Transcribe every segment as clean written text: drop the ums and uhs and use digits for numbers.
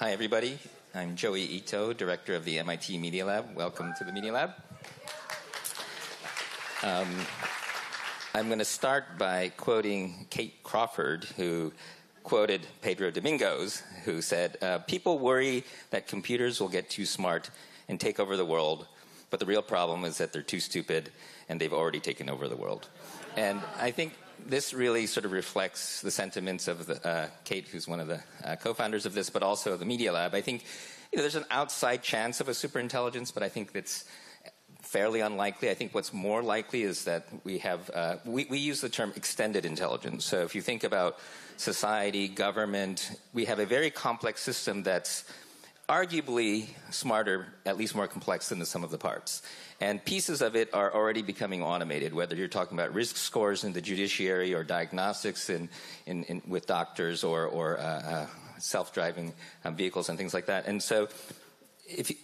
Hi, everybody. I'm Joi Ito, director of the MIT Media Lab. Welcome to the Media Lab. I'm going to start by quoting Kate Crawford, who quoted Pedro Domingos, who said, people worry that computers will get too smart and take over the world, but the real problem is that they're too stupid and they've already taken over the world. And I think this really sort of reflects the sentiments of the, Kate, who's one of the co-founders of this, but also the Media Lab. I think there's an outside chance of a superintelligence, but I think that's fairly unlikely. I think what's more likely is that we have, we use the term extended intelligence. So if you think about society, government, we have a very complex system that's arguably smarter, at least more complex than the sum of the parts. And pieces of it are already becoming automated, whether you're talking about risk scores in the judiciary or diagnostics with doctors or self-driving vehicles and things like that. And so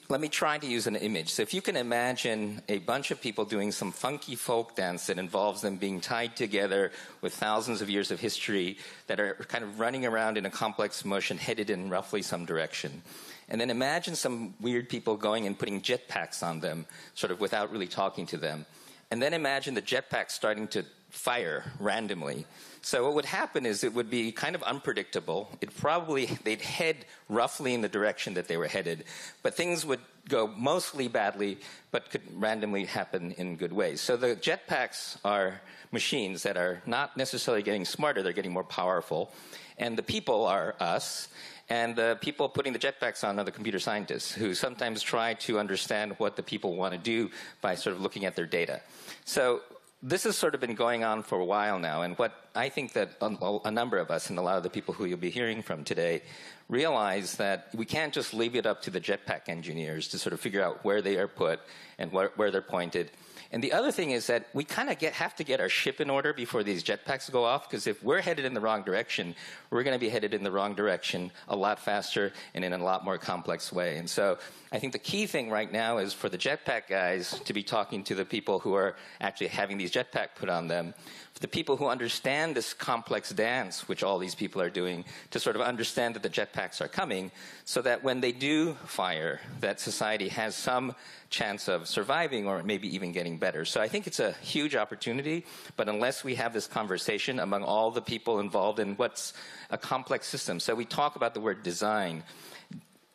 let me try to use an image. So if you can imagine a bunch of people doing some funky folk dance that involves them being tied together with thousands of years of history that are kind of running around in a complex motion headed in roughly some direction. And then imagine some weird people going and putting jetpacks on them, sort of without really talking to them. And then imagine the jetpacks starting to fire randomly. So what would happen is it would be kind of unpredictable. They'd head roughly in the direction that they were headed. But things would go mostly badly, but could randomly happen in good ways. So the jetpacks are machines that are not necessarily getting smarter, they're getting more powerful. And the people are us. And the people putting the jetpacks on are the computer scientists, who sometimes try to understand what the people want to do by sort of looking at their data. So this has sort of been going on for a while now, and what I think that a number of us and a lot of the people who you'll be hearing from today realize that we can't just leave it up to the jetpack engineers to sort of figure out where they are put and where they're pointed. And the other thing is that we kind of have to get our ship in order before these jetpacks go off, because if we're headed in the wrong direction, we're going to be headed in the wrong direction a lot faster and in a lot more complex way. And so I think the key thing right now is for the jetpack guys to be talking to the people who are actually having these jetpack put on them, the people who understand this complex dance, which all these people are doing, to sort of understand that the jetpacks are coming, so that when they do fire, that society has some chance of surviving or maybe even getting better. So I think it's a huge opportunity, but unless we have this conversation among all the people involved in what's a complex system. So we talk about the word design.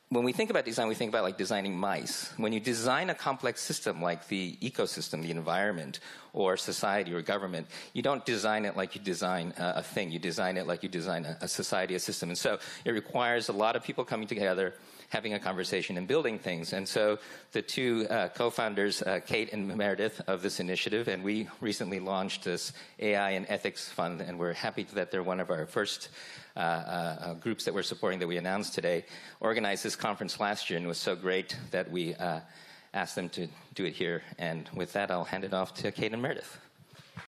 When we think about design, we think about like designing mice. When you design a complex system like the ecosystem, the environment, or society or government, you don't design it like you design a thing. You design it like you design a society, a system. And so it requires a lot of people coming together, having a conversation and building things. And so the two co-founders, Kate and Meredith, of this initiative, and we recently launched this AI and Ethics Fund, and we're happy that they're one of our first groups that we're supporting that we announced today, organized this conference last year, and it was so great that we asked them to do it here. And with that, I'll hand it off to Kate and Meredith.